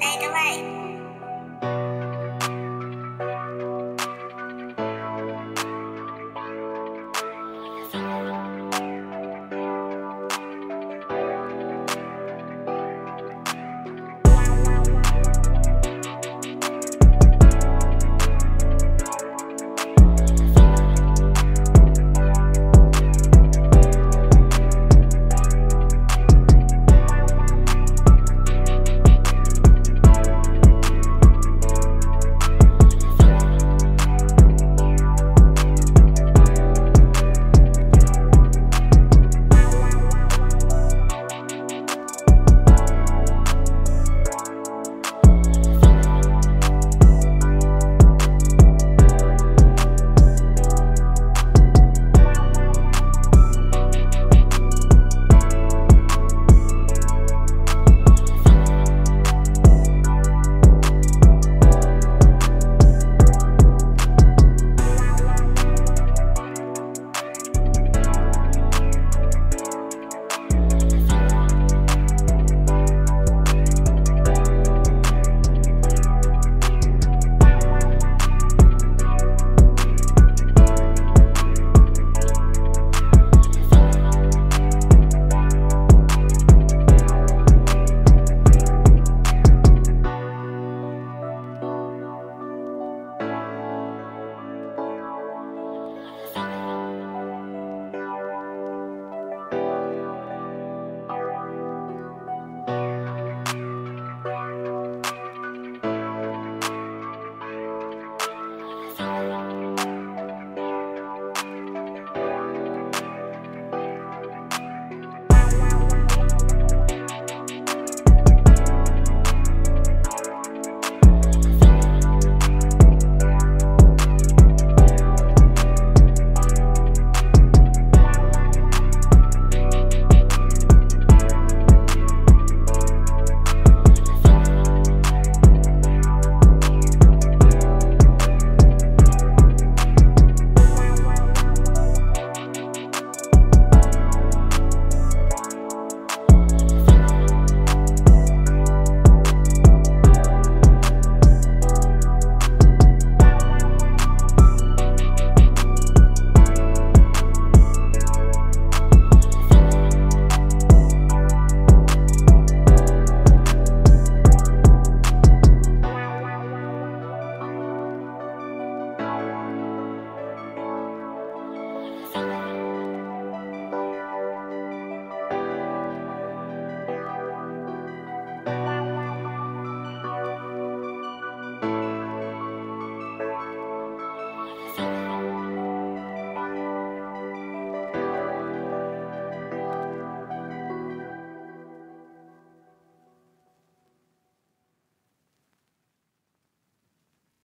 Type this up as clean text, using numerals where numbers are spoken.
Take away.